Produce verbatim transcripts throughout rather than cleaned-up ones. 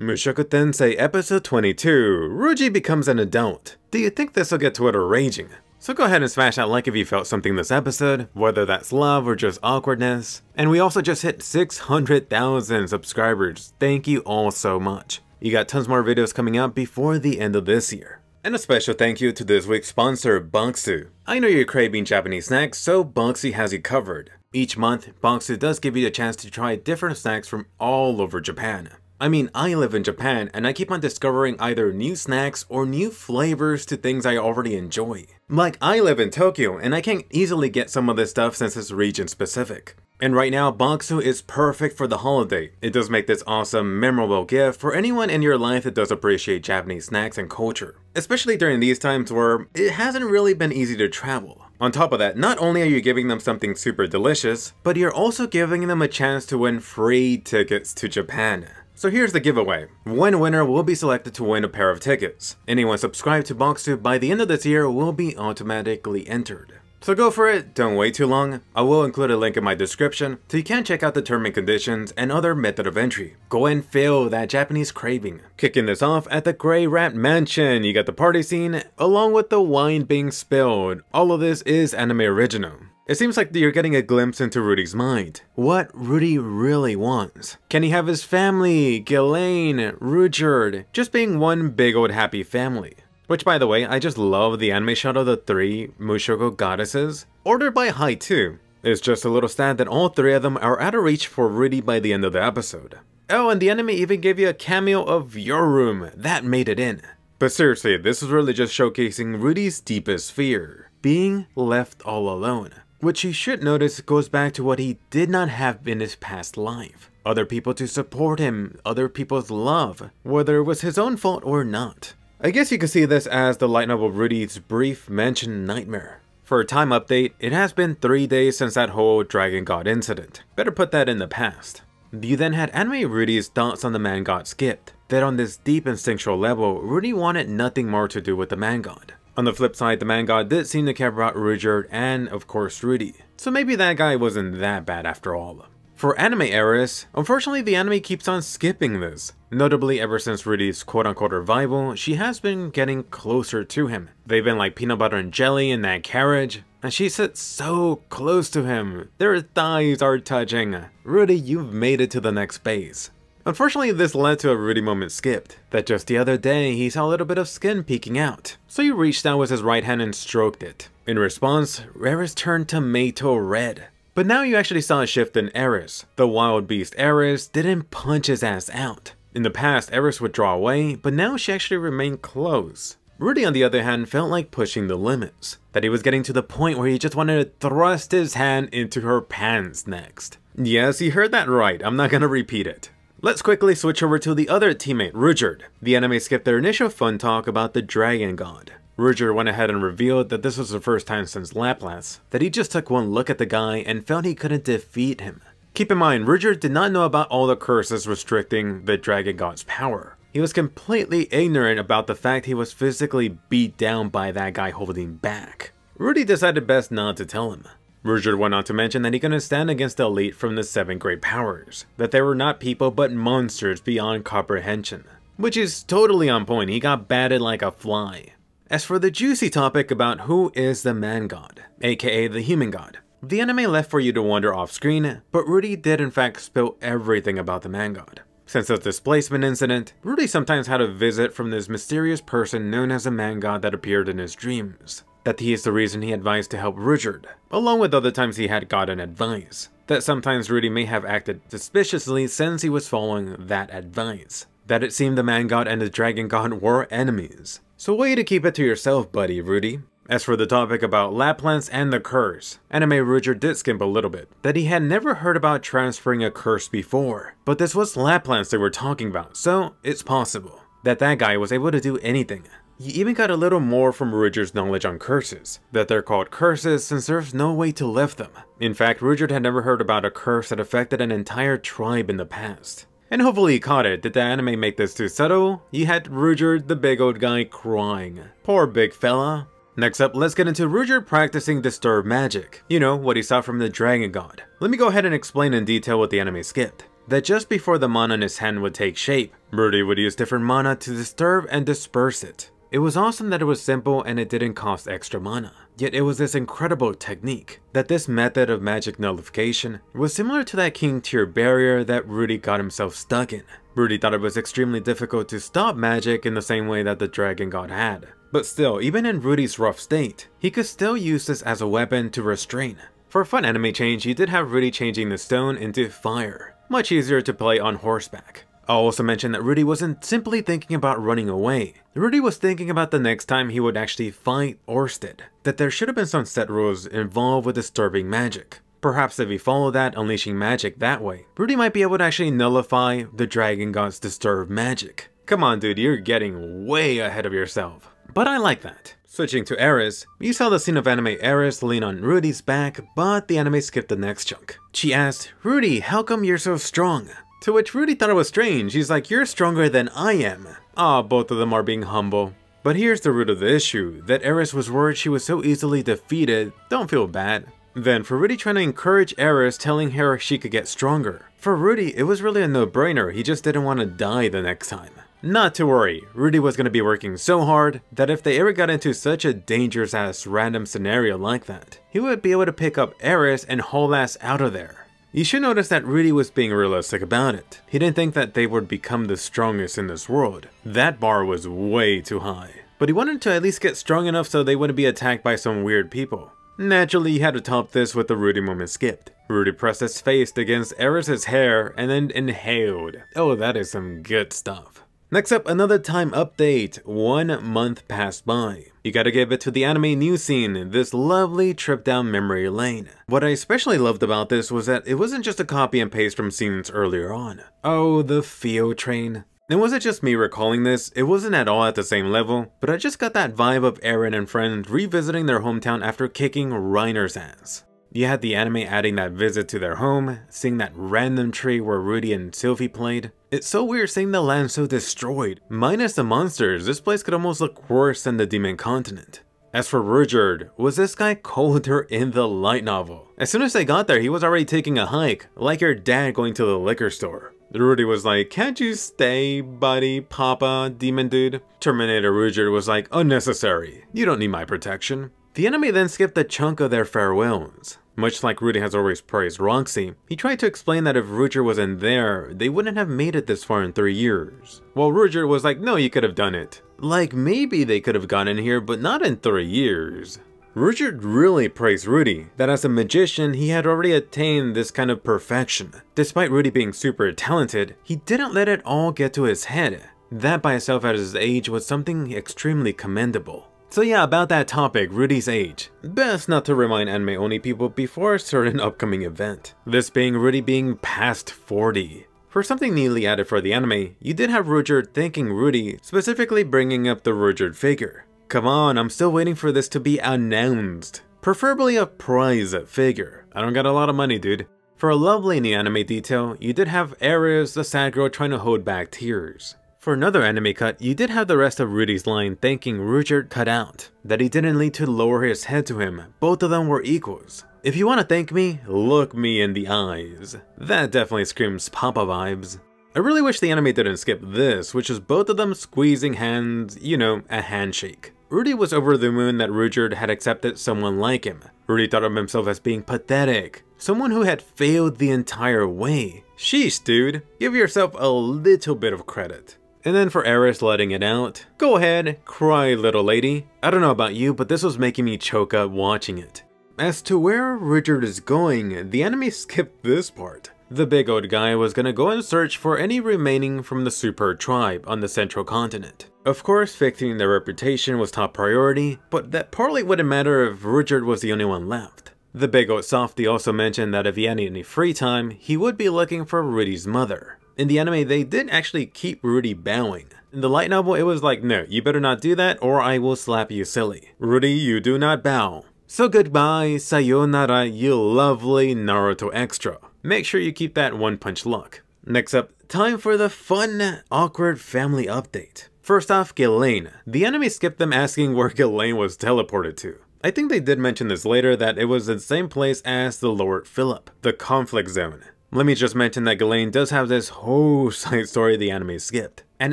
Mushoku Tensei Episode twenty-two, Ruji becomes an adult. Do you think this'll get Twitter raging? So go ahead and smash that like if you felt something this episode, whether that's love or just awkwardness. And we also just hit six hundred thousand subscribers, thank you all so much. You got tons more videos coming up before the end of this year. And a special thank you to this week's sponsor, Bokksu. I know you're craving Japanese snacks, so Bokksu has you covered. Each month, Bokksu does give you the chance to try different snacks from all over Japan. I mean, I live in Japan, and I keep on discovering either new snacks or new flavors to things I already enjoy. Like, I live in Tokyo, and I can't easily get some of this stuff since it's region-specific. And right now, Bokksu is perfect for the holiday. It does make this awesome, memorable gift for anyone in your life that does appreciate Japanese snacks and culture. Especially during these times where it hasn't really been easy to travel. On top of that, not only are you giving them something super delicious, but you're also giving them a chance to win free tickets to Japan. So here's the giveaway. One winner will be selected to win a pair of tickets. Anyone subscribed to Bokksu by the end of this year will be automatically entered. So go for it, don't wait too long. I will include a link in my description so you can check out the terms and conditions and other method of entry. Go and fill that Japanese craving. Kicking this off at the Gray Rat Mansion, you got the party scene along with the wine being spilled. All of this is anime original. It seems like you're getting a glimpse into Rudy's mind. What Rudy really wants. Can he have his family, Ghislaine, Rudyard, just being one big old happy family? Which by the way, I just love the anime shot of the three Mushoku goddesses, ordered by height too. It's just a little sad that all three of them are out of reach for Rudy by the end of the episode. Oh, and the anime even gave you a cameo of your room, that made it in. But seriously, this is really just showcasing Rudy's deepest fear, being left all alone. Which you should notice goes back to what he did not have in his past life. Other people to support him, other people's love, whether it was his own fault or not. I guess you could see this as the light novel Rudy's brief mentioned nightmare. For a time update, it has been three days since that whole Dragon God incident. Better put that in the past. You then had anime Rudy's thoughts on the man god skipped. That on this deep instinctual level, Rudy wanted nothing more to do with the man god. On the flip side, the man god did seem to care about Ruijerd and, of course, Rudy. So maybe that guy wasn't that bad after all. For anime Eris, unfortunately the anime keeps on skipping this. Notably, ever since Rudy's quote-unquote revival, she has been getting closer to him. They've been like peanut butter and jelly in that carriage, and she sits so close to him. Their thighs are touching. Rudy, you've made it to the next phase. Unfortunately, this led to a Rudy moment skipped, that just the other day he saw a little bit of skin peeking out, so he reached out with his right hand and stroked it. In response, Eris turned tomato red. But now you actually saw a shift in Eris. The wild beast Eris didn't punch his ass out. In the past, Eris would draw away, but now she actually remained close. Rudy, on the other hand, felt like pushing the limits, that he was getting to the point where he just wanted to thrust his hand into her pants next. Yes, you heard that right, I'm not gonna repeat it. Let's quickly switch over to the other teammate, Ruijerd. The anime skipped their initial fun talk about the Dragon God. Ruijerd went ahead and revealed that this was the first time since Laplace, that he just took one look at the guy and felt he couldn't defeat him. Keep in mind, Ruijerd did not know about all the curses restricting the Dragon God's power. He was completely ignorant about the fact he was physically beat down by that guy holding back. Rudy decided best not to tell him. Ruijerd went on to mention that he couldn't stand against the elite from the seven great powers, that they were not people but monsters beyond comprehension. Which is totally on point, he got batted like a fly. As for the juicy topic about who is the man god, aka the human god, the anime left for you to wander off screen, but Rudy did in fact spill everything about the man god. Since the displacement incident, Rudy sometimes had a visit from this mysterious person known as a man god that appeared in his dreams. That he is the reason he advised to help Ruijerd, along with other times he had gotten advice. That sometimes Rudy may have acted suspiciously since he was following that advice. That it seemed the man god and the dragon god were enemies. So way to keep it to yourself, buddy, Rudy. As for the topic about Laplace and the curse, anime Ruijerd did skimp a little bit. That he had never heard about transferring a curse before. But this was Laplace they were talking about, so it's possible. That that guy was able to do anything. You even got a little more from Ruijerd's knowledge on curses, that they're called curses since there's no way to lift them. In fact, Ruijerd had never heard about a curse that affected an entire tribe in the past. And hopefully you caught it. Did the anime make this too subtle? You had Ruijerd, the big old guy, crying. Poor big fella. Next up, let's get into Ruijerd practicing disturbed magic. You know, what he saw from the Dragon God. Let me go ahead and explain in detail what the anime skipped. that just before the mana in his hand would take shape, Rudy would use different mana to disturb and disperse it. It was awesome that it was simple and it didn't cost extra mana. Yet it was this incredible technique, that this method of magic nullification was similar to that king tier barrier that Rudy got himself stuck in. Rudy thought it was extremely difficult to stop magic in the same way that the dragon god had. But still, even in Rudy's rough state, he could still use this as a weapon to restrain. For a fun anime change, you did have Rudy changing the stone into fire. Much easier to play on horseback. I'll also mention that Rudy wasn't simply thinking about running away. Rudy was thinking about the next time he would actually fight Orsted, that there should have been some set rules involved with disturbing magic. Perhaps if he followed that, unleashing magic that way, Rudy might be able to actually nullify the dragon god's disturbed magic. Come on dude, you're getting way ahead of yourself. But I like that. Switching to Eris, you saw the scene of anime Eris lean on Rudy's back, but the anime skipped the next chunk. She asked, "Rudy, how come you're so strong?" To which Rudy thought it was strange. He's like, "You're stronger than I am." Ah, oh, both of them are being humble. But here's the root of the issue, that Eris was worried she was so easily defeated. Don't feel bad. Then for Rudy trying to encourage Eris, telling her she could get stronger. For Rudy, it was really a no-brainer. He just didn't want to die the next time. Not to worry, Rudy was going to be working so hard that if they ever got into such a dangerous ass random scenario like that, he would be able to pick up Eris and haul ass out of there. You should notice that Rudy was being realistic about it. He didn't think that they would become the strongest in this world. That bar was way too high. But he wanted to at least get strong enough so they wouldn't be attacked by some weird people. Naturally, he had to top this with the Rudy moment skipped. Rudy pressed his face against Eris's hair and then inhaled. Oh, that is some good stuff. Next up, another time update. One month passed by. You gotta give it to the anime news scene, this lovely trip down memory lane. What I especially loved about this was that it wasn't just a copy and paste from scenes earlier on. Oh, the Fio train. And was it just me recalling this? It wasn't at all at the same level, but I just got that vibe of Eren and friend revisiting their hometown after kicking Reiner's ass. You had the anime adding that visit to their home, seeing that random tree where Rudy and Sylphie played. It's so weird seeing the land so destroyed. Minus the monsters, this place could almost look worse than the Demon Continent. As for Rudyard, was this guy colder in the light novel? As soon as they got there, he was already taking a hike, like your dad going to the liquor store. Rudy was like, "Can't you stay, buddy, papa, demon dude?" Terminator Rudyard was like, "Unnecessary. You don't need my protection." The anime then skipped a chunk of their farewells. Much like Rudy has always praised Roxy, he tried to explain that if Rudyard wasn't there, they wouldn't have made it this far in three years. While Rudyard was like, "No, you could have done it." Like, maybe they could have gotten here, but not in three years. Rudyard really praised Rudy, that as a magician, he had already attained this kind of perfection. Despite Rudy being super talented, he didn't let it all get to his head. That by itself at his age was something extremely commendable. So yeah, about that topic, Rudy's age. Best not to remind anime-only people before a certain upcoming event. This being Rudy being past forty. For something neatly added for the anime, you did have Rudyard thanking Rudy, specifically bringing up the Rudyard figure. Come on, I'm still waiting for this to be announced. Preferably a prize figure. I don't got a lot of money, dude. For a lovely new anime detail, you did have Eris, the sad girl, trying to hold back tears. For another anime cut, you did have the rest of Rudy's line thanking Rudyard cut out, that he didn't need to lower his head to him, both of them were equals. If you want to thank me, look me in the eyes. That definitely screams Papa vibes. I really wish the anime didn't skip this, which is both of them squeezing hands, you know, a handshake. Rudy was over the moon that Rudyard had accepted someone like him. Rudy thought of himself as being pathetic, someone who had failed the entire way. Sheesh dude, give yourself a little bit of credit. And then for Eris letting it out, go ahead, cry little lady. I don't know about you, but this was making me choke up watching it. As to where Rudyard is going, the anime skipped this part. The big old guy was gonna go and search for any remaining from the super tribe on the central continent. Of course, fixing their reputation was top priority, but that partly wouldn't matter if Rudyard was the only one left. The big old softy also mentioned that if he had any free time, he would be looking for Rudy's mother. In the anime, they did actually keep Rudy bowing. In the light novel, it was like, "No, you better not do that or I will slap you silly. Rudy, you do not bow. So goodbye, sayonara, you lovely Naruto extra." Make sure you keep that one punch luck. Next up, time for the fun, awkward family update. First off, Ghislaine. The anime skipped them asking where Ghislaine was teleported to. I think they did mention this later, that it was the same place as the Lord Philip, the conflict zone. Let me just mention that Ghislaine does have this whole side story the anime skipped. An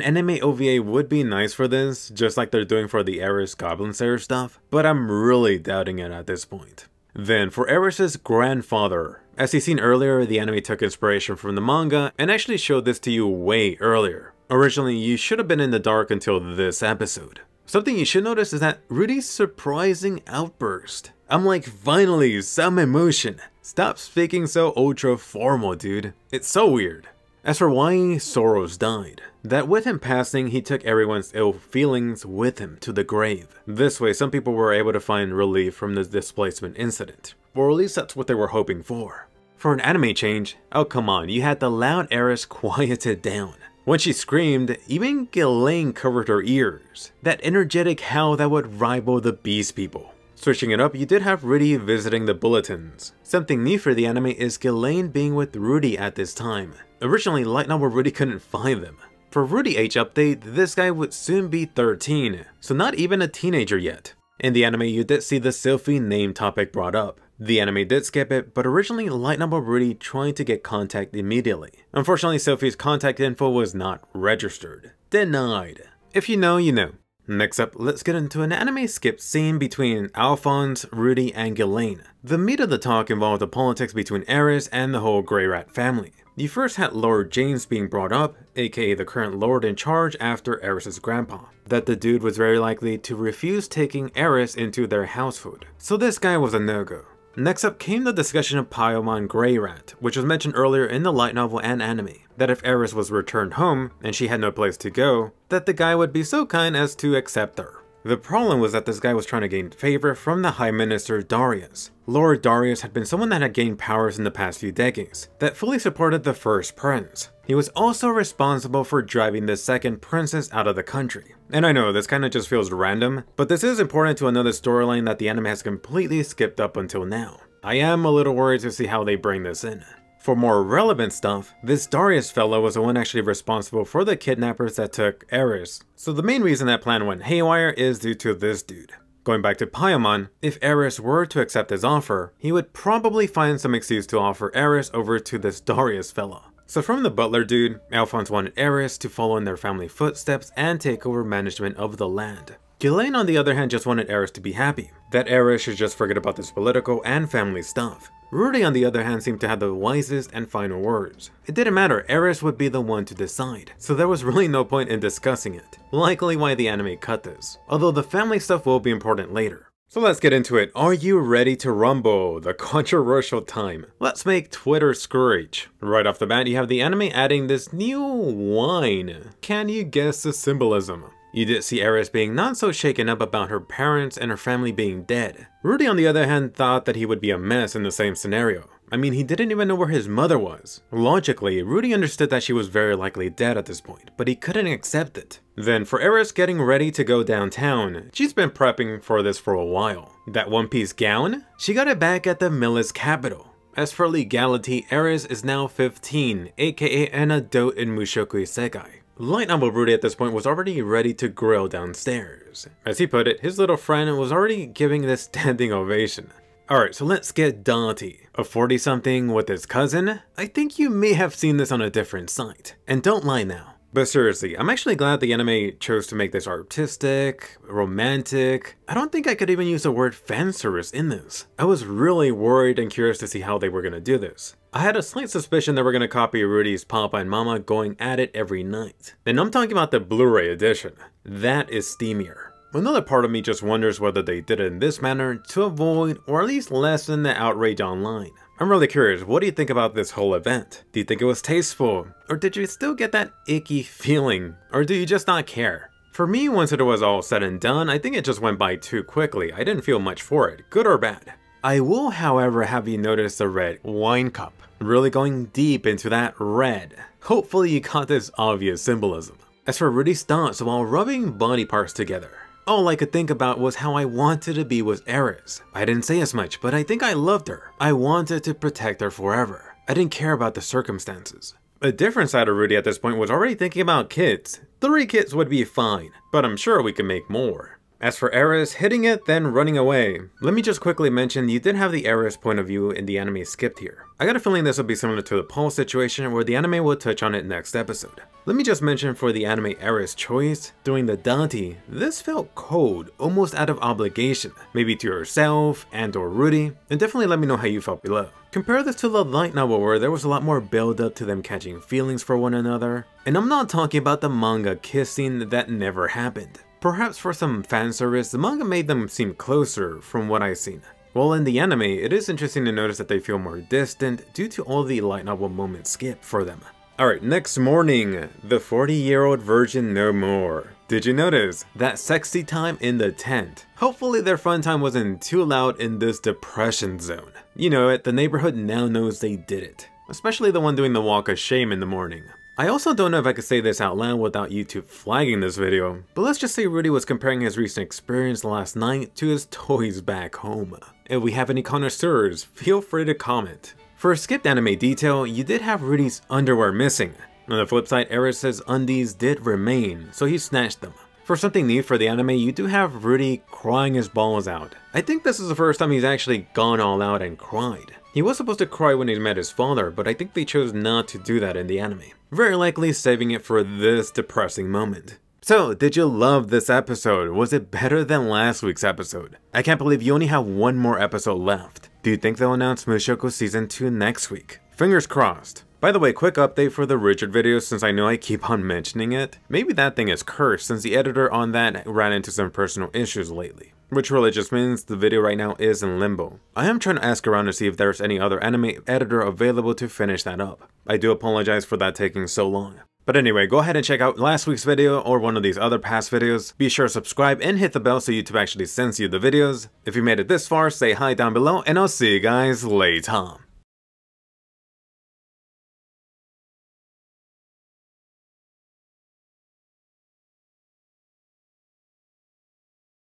anime O V A would be nice for this, just like they're doing for the Eris Goblin Slayer stuff, but I'm really doubting it at this point. Then, for Eris's grandfather. As you've seen earlier, the anime took inspiration from the manga and actually showed this to you way earlier. Originally, you should have been in the dark until this episode. Something you should notice is that Rudy's surprising outburst. I'm like, finally, some emotion. Stop speaking so ultra formal, dude. It's so weird. As for why Soros died, that with him passing, he took everyone's ill feelings with him to the grave. This way, some people were able to find relief from the displacement incident, or at least that's what they were hoping for. For an anime change, oh come on, you had the loud heiress quieted down. When she screamed, even Ghislaine covered her ears. That energetic howl that would rival the Beast People. Switching it up, you did have Rudy visiting the bulletins. Something new for the anime is Ghislaine being with Rudy at this time. Originally, light novel Rudy couldn't find them. For Rudy age update, this guy would soon be thirteen, so not even a teenager yet. In the anime, you did see the Sylphie name topic brought up. The anime did skip it, but originally light novel Rudy trying to get contact immediately. Unfortunately, Sylphie's contact info was not registered. Denied. If you know, you know. Next up, let's get into an anime skip scene between Alphonse, Rudy, and Ghislaine. The meat of the talk involved the politics between Eris and the whole Gray Rat family. You first had Lord James being brought up, aka the current lord in charge after Eris' grandpa. That the dude was very likely to refuse taking Eris into their household. So this guy was a no-go. Next up came the discussion of Pilemon Greyrat, which was mentioned earlier in the light novel and anime, that if Eris was returned home, and she had no place to go, that the guy would be so kind as to accept her. The problem was that this guy was trying to gain favor from the High Minister Darius. Lord Darius had been someone that had gained powers in the past few decades, that fully supported the first prince. He was also responsible for driving the second princess out of the country. And I know, this kinda just feels random, but this is important to another storyline that the anime has completely skipped up until now. I am a little worried to see how they bring this in. For more relevant stuff, this Darius fellow was the one actually responsible for the kidnappers that took Eris, so the main reason that plan went haywire is due to this dude. Going back to Pilemon, if Eris were to accept his offer, he would probably find some excuse to offer Eris over to this Darius fellow. So from the butler dude, Alphonse wanted Eris to follow in their family footsteps and take over management of the land. Ghislaine on the other hand just wanted Eris to be happy, that Eris should just forget about this political and family stuff. Rudy on the other hand seemed to have the wisest and final words. It didn't matter, Eris would be the one to decide, so there was really no point in discussing it. Likely why the anime cut this, although the family stuff will be important later. So let's get into it. Are you ready to rumble? The controversial time. Let's make Twitter screech. Right off the bat, you have the anime adding this new wine. Can you guess the symbolism? You did see Eris being not so shaken up about her parents and her family being dead. Rudy on the other hand thought that he would be a mess in the same scenario. I mean, he didn't even know where his mother was. Logically, Rudy understood that she was very likely dead at this point, but he couldn't accept it. Then for Eris getting ready to go downtown, she's been prepping for this for a while. That one-piece gown? She got it back at the Millis capital. As for legality, Eris is now fifteen, aka an adult in Mushoku Tensei. Light novel Rudy at this point was already ready to grill downstairs. As he put it, his little friend was already giving this standing ovation. Alright, so let's get Dante, a forty something with his cousin. I think you may have seen this on a different site, and don't lie now. But seriously, I'm actually glad the anime chose to make this artistic, romantic. I don't think I could even use the word fan service in this. I was really worried and curious to see how they were going to do this. I had a slight suspicion they were going to copy Rudy's Papa and Mama going at it every night. And I'm talking about the Blu-ray edition. That is steamier. Another part of me just wonders whether they did it in this manner to avoid or at least lessen the outrage online. I'm really curious, what do you think about this whole event? Do you think it was tasteful? Or did you still get that icky feeling? Or do you just not care? For me, once it was all said and done, I think it just went by too quickly. I didn't feel much for it, good or bad. I will, however, have you notice the red wine cup. Really going deep into that red. Hopefully you caught this obvious symbolism. As for Rudy's thoughts while rubbing body parts together, all I could think about was how I wanted to be with Eris. I didn't say as much, but I think I loved her. I wanted to protect her forever. I didn't care about the circumstances. A different side of Rudy at this point was already thinking about kids. Three kids would be fine, but I'm sure we can make more. As for Eris, hitting it, then running away. Let me just quickly mention, you did have the Eris point of view in the anime skipped here. I got a feeling this will be similar to the Paul situation where the anime will touch on it next episode. Let me just mention for the anime Eris choice, during the Dati, this felt cold, almost out of obligation, maybe to yourself and or Rudy, and definitely let me know how you felt below. Compare this to the light novel where there was a lot more build up to them catching feelings for one another, and I'm not talking about the manga kissing that never happened. Perhaps for some fan service, the manga made them seem closer from what I've seen. While in the anime, it is interesting to notice that they feel more distant due to all the light novel moments skipped for them. Alright, next morning, the forty year old virgin no more. Did you notice that sexy time in the tent? Hopefully their fun time wasn't too loud in this depression zone. You know it, the neighborhood now knows they did it. Especially the one doing the walk of shame in the morning. I also don't know if I could say this out loud without YouTube flagging this video, but let's just say Rudy was comparing his recent experience last night to his toys back home. If we have any connoisseurs, feel free to comment. For a skipped anime detail, you did have Rudy's underwear missing. On the flip side, Eris's undies did remain, so he snatched them. For something new for the anime, you do have Rudy crying his balls out. I think this is the first time he's actually gone all out and cried. He was supposed to cry when he met his father, but I think they chose not to do that in the anime. Very likely saving it for this depressing moment. So, did you love this episode? Was it better than last week's episode? I can't believe you only have one more episode left. Do you think they'll announce Mushoku Season two next week? Fingers crossed. By the way, quick update for the Ruijerd video since I know I keep on mentioning it. Maybe that thing is cursed since the editor on that ran into some personal issues lately. Which really just means the video right now is in limbo. I am trying to ask around to see if there's any other anime editor available to finish that up. I do apologize for that taking so long. But anyway, go ahead and check out last week's video or one of these other past videos. Be sure to subscribe and hit the bell so YouTube actually sends you the videos. If you made it this far, say hi down below and I'll see you guys later.